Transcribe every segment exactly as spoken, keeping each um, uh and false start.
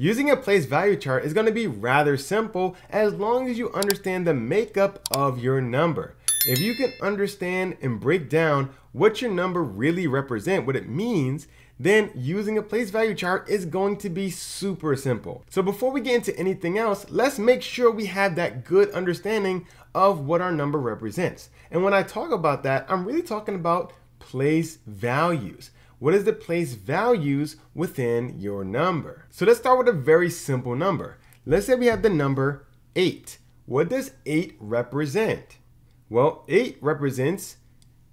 Using a place value chart is going to be rather simple as long as you understand the makeup of your number. If you can understand and break down what your number really represents, what it means, then using a place value chart is going to be super simple. So before we get into anything else, let's make sure we have that good understanding of what our number represents. And when I talk about that, I'm really talking about place values. What is the place values within your number? So let's start with a very simple number. Let's say we have the number eight. What does eight represent? Well, eight represents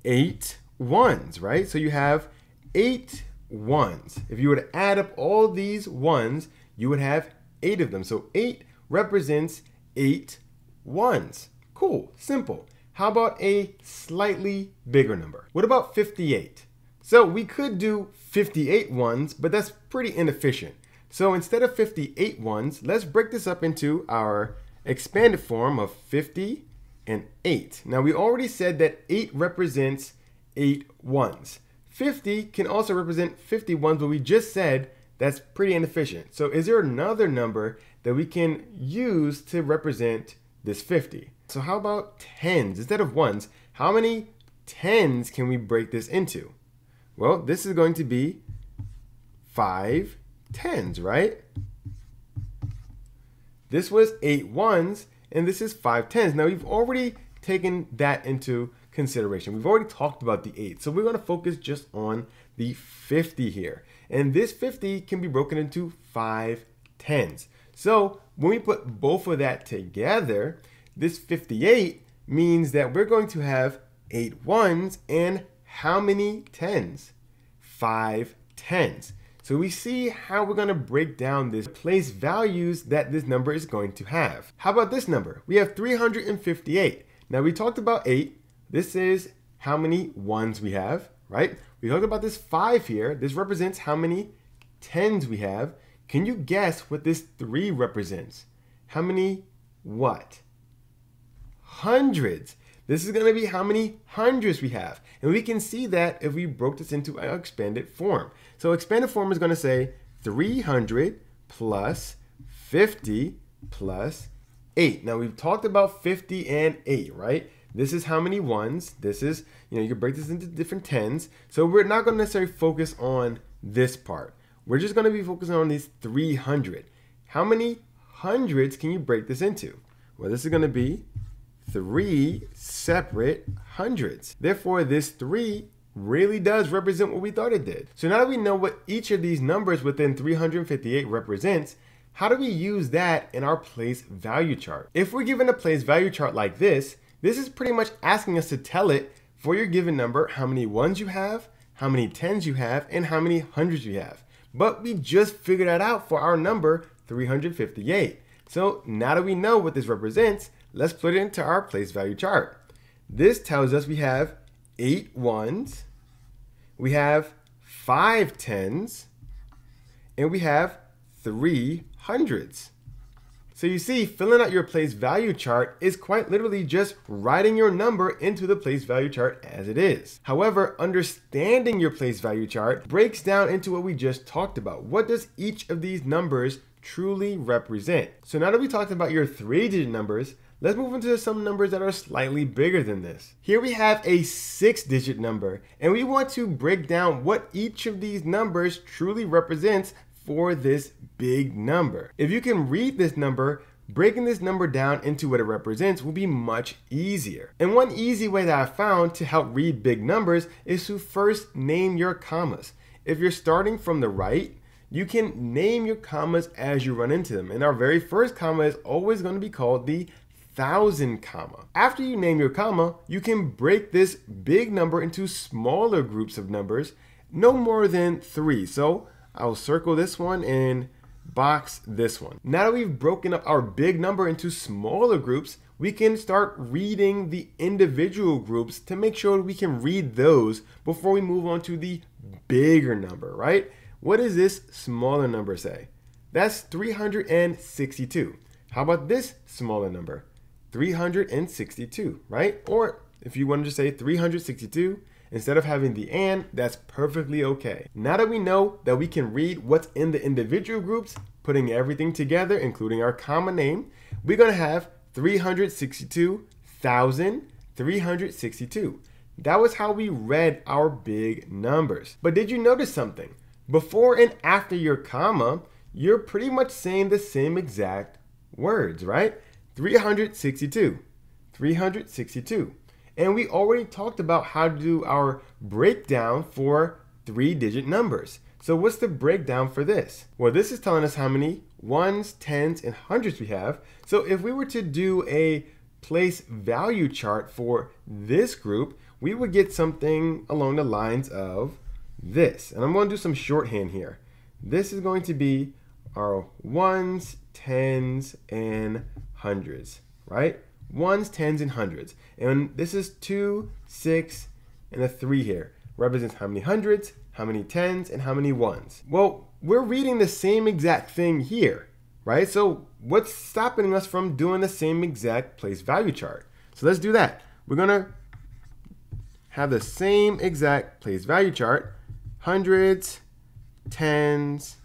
eight ones, right? So you have eight ones. If you were to add up all these ones, you would have eight of them. So eight represents eight ones. Cool, simple. How about a slightly bigger number? What about fifty-eight? So we could do fifty-eight ones, but that's pretty inefficient. So instead of fifty-eight ones, let's break this up into our expanded form of fifty and eight. Now we already said that eight represents eight ones. fifty can also represent fifty ones, but we just said that's pretty inefficient. So is there another number that we can use to represent this fifty? So how about tens instead of ones? How many tens can we break this into? Well, this is going to be five tens, right? This was eight ones, and this is five tens. Now we've already taken that into consideration. We've already talked about the eight, so we're going to focus just on the fifty here. And this fifty can be broken into five tens. So when we put both of that together, this fifty-eight means that we're going to have eight ones and how many tens? Five tens. So we see how we're going to break down this place values that this number is going to have. How about this number? We have three hundred fifty-eight. Now we talked about eight. This is how many ones we have, right? We talked about this five here. This represents how many tens we have. Can you guess what this three represents? How many what? Hundreds. This is going to be how many hundreds we have. And we can see that if we broke this into an expanded form. So expanded form is going to say three hundred plus fifty plus eight. Now we've talked about fifty and eight, right? This is how many ones. This is, you know, you can break this into different tens. So we're not going to necessarily focus on this part. We're just going to be focusing on these three hundred. How many hundreds can you break this into? Well, this is going to be three separate hundreds. Therefore, this three really does represent what we thought it did. So now that we know what each of these numbers within three hundred fifty-eight represents, how do we use that in our place value chart? If we're given a place value chart like this, this is pretty much asking us to tell it for your given number how many ones you have, how many tens you have, and how many hundreds you have. But we just figured that out for our number three hundred fifty-eight. So now that we know what this represents, let's put it into our place value chart. This tells us we have eight ones, we have five tens, and we have three hundreds. So you see, filling out your place value chart is quite literally just writing your number into the place value chart as it is. However, understanding your place value chart breaks down into what we just talked about. What does each of these numbers truly represent? So now that we talked about your three-digit numbers, let's move into some numbers that are slightly bigger than this. Here we have a six-digit number, and we want to break down what each of these numbers truly represents for this big number. If you can read this number, breaking this number down into what it represents will be much easier. And one easy way that I found to help read big numbers is to first name your commas. If you're starting from the right, you can name your commas as you run into them. And our very first comma is always going to be called the thousand comma. After you name your comma, you can break this big number into smaller groups of numbers, no more than three. So I'll circle this one and box this one. Now that we've broken up our big number into smaller groups, we can start reading the individual groups to make sure we can read those before we move on to the bigger number, right? What does this smaller number say? That's three hundred sixty-two. How about this smaller number? three hundred sixty-two, right? Or if you wanted to say three hundred sixty-two, instead of having the and, that's perfectly okay. Now that we know that we can read what's in the individual groups, putting everything together, including our common name, we're going to have three hundred sixty-two thousand three hundred sixty-two. That was how we read our big numbers. But did you notice something? Before and after your comma, you're pretty much saying the same exact words, right? three hundred sixty-two, three hundred sixty-two. And we already talked about how to do our breakdown for three-digit numbers. So what's the breakdown for this? Well, this is telling us how many ones, tens, and hundreds we have. So if we were to do a place value chart for this group, we would get something along the lines of this. And I'm going to do some shorthand here. This is going to be our ones, tens, and hundreds, right? Ones, tens, and hundreds. And this is two, six, and a three here. Represents how many hundreds, how many tens, and how many ones. Well, we're reading the same exact thing here, right? So what's stopping us from doing the same exact place value chart? So let's do that. We're going to have the same exact place value chart, hundreds, tens,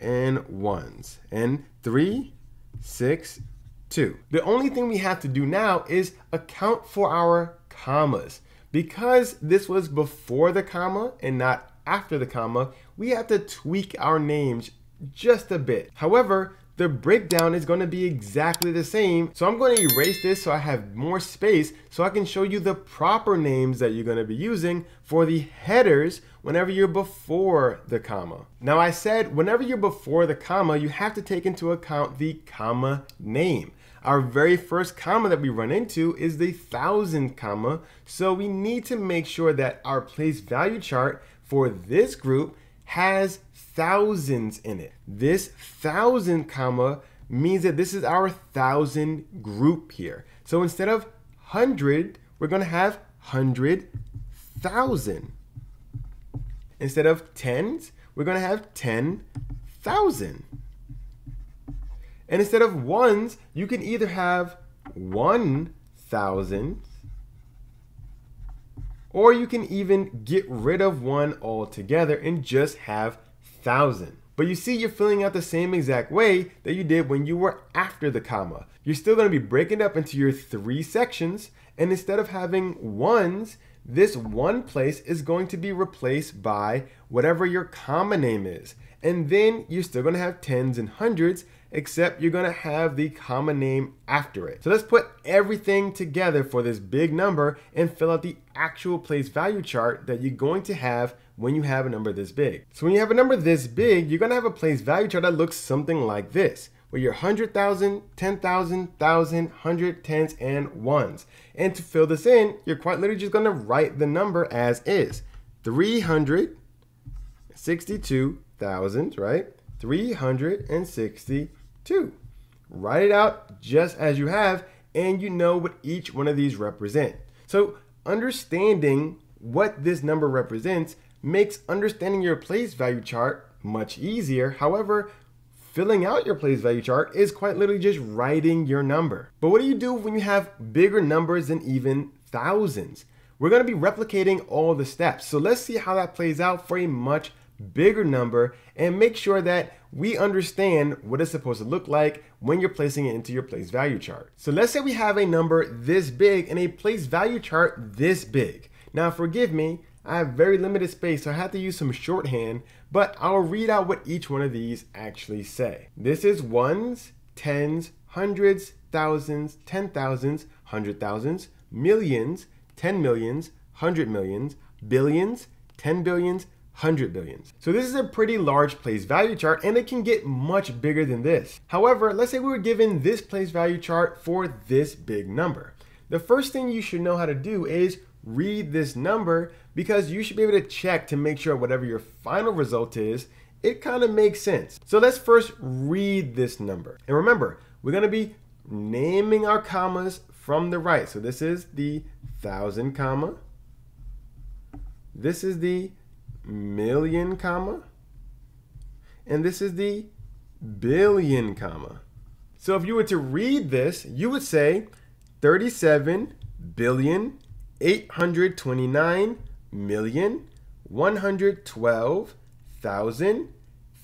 and ones, and three, six, two. The only thing we have to do now is account for our commas. Because this was before the comma and not after the comma, we have to tweak our names just a bit. However, the breakdown is going to be exactly the same. So I'm going to erase this so I have more space so I can show you the proper names that you're going to be using for the headers whenever you're before the comma. Now I said whenever you're before the comma, you have to take into account the comma name. Our very first comma that we run into is the thousand comma. So we need to make sure that our place value chart for this group has thousands in it. This thousand comma means that this is our thousand group here. So instead of hundred, we're going to have hundred thousand. Instead of tens, we're going to have ten thousand. And instead of ones, you can either have one thousand, or you can even get rid of one altogether and just have thousand. But you see, you're filling out the same exact way that you did when you were after the comma. You're still going to be breaking it up into your three sections. And instead of having ones, this one place is going to be replaced by whatever your comma name is. And then you're still going to have tens and hundreds, except you're going to have the comma name after it. So let's put everything together for this big number and fill out the actual place value chart that you're going to have when you have a number this big. So when you have a number this big, you're going to have a place value chart that looks something like this, where you're one hundred thousand, ten thousand, one thousand, one hundred, tens, and ones. And to fill this in, you're quite literally just going to write the number as is. three hundred sixty-two thousand, right? three hundred sixty-two. Write it out just as you have, and you know what each one of these represent. So understanding what this number represents makes understanding your place value chart much easier. However, filling out your place value chart is quite literally just writing your number. But what do you do when you have bigger numbers than even thousands? We're going to be replicating all the steps. So let's see how that plays out for a much bigger number and make sure that we understand what it's supposed to look like when you're placing it into your place value chart. So let's say we have a number this big and a place value chart this big. Now forgive me, I have very limited space, so I have to use some shorthand, but I'll read out what each one of these actually say. This is ones, tens, hundreds, thousands, ten thousands, hundred thousands, millions, ten millions, hundred millions, billions, ten billions, one hundred billions. So this is a pretty large place value chart, and it can get much bigger than this. However, let's say we were given this place value chart for this big number. The first thing you should know how to do is read this number, because you should be able to check to make sure whatever your final result is, it kind of makes sense. So let's first read this number. And remember, we're going to be naming our commas from the right. So this is the thousand comma. This is the million comma, and this is the billion comma. So if you were to read this, you would say thirty-seven billion eight hundred twenty-nine million one hundred twelve thousand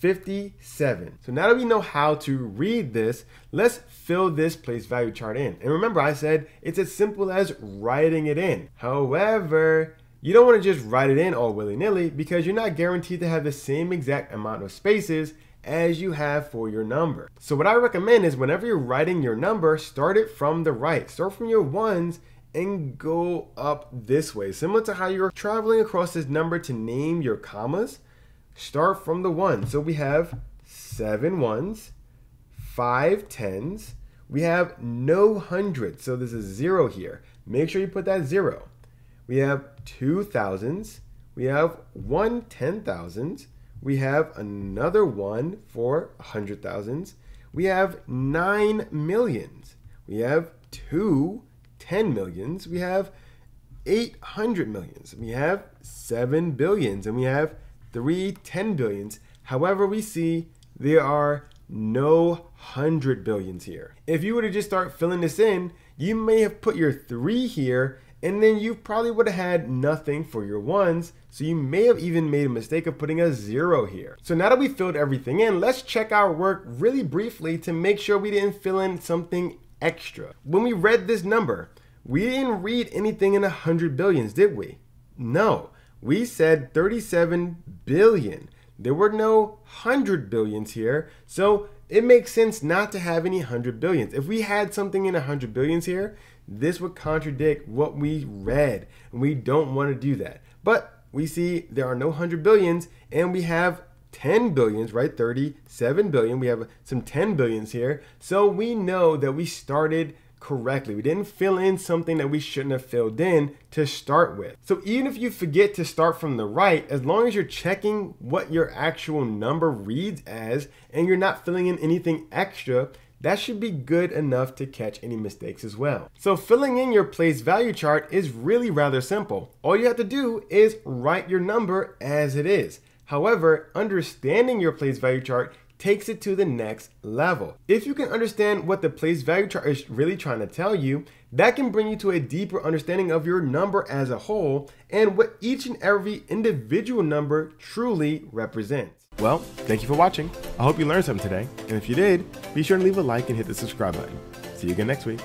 fifty-seven. So now that we know how to read this, let's fill this place value chart in. And remember, I said it's as simple as writing it in. However, you don't want to just write it in all willy-nilly because you're not guaranteed to have the same exact amount of spaces as you have for your number. So what I recommend is whenever you're writing your number, start it from the right. Start from your ones and go up this way. Similar to how you're traveling across this number to name your commas, start from the one. So we have seven ones, five tens, we have no hundreds, so there's a zero here. Make sure you put that zero. We have two thousands, we have one ten thousands, we have another one for a hundred thousands, we have nine millions, we have two ten millions, we have eight hundred millions, we have seven billions, and we have three ten billions. However, we see there are no hundred billions here. If you were to just start filling this in, you may have put your three here, and then you probably would have had nothing for your ones, so you may have even made a mistake of putting a zero here. So now that we filled everything in, let's check our work really briefly to make sure we didn't fill in something extra. When we read this number, we didn't read anything in a hundred billions, did we? No, we said thirty-seven billion. There were no hundred billions here, so it makes sense not to have any hundred billions. If we had something in a hundred billions here, this would contradict what we read, and we don't want to do that. But we see there are no hundred billions, and we have ten billions, right? thirty-seven billion. We have some ten billions here. So we know that we started correctly. We didn't fill in something that we shouldn't have filled in to start with. So even if you forget to start from the right, as long as you're checking what your actual number reads as, and you're not filling in anything extra, that should be good enough to catch any mistakes as well. So filling in your place value chart is really rather simple. All you have to do is write your number as it is. However, understanding your place value chart takes it to the next level. If you can understand what the place value chart is really trying to tell you, that can bring you to a deeper understanding of your number as a whole and what each and every individual number truly represents. Well, thank you for watching. I hope you learned something today. And if you did, be sure to leave a like and hit the subscribe button. See you again next week.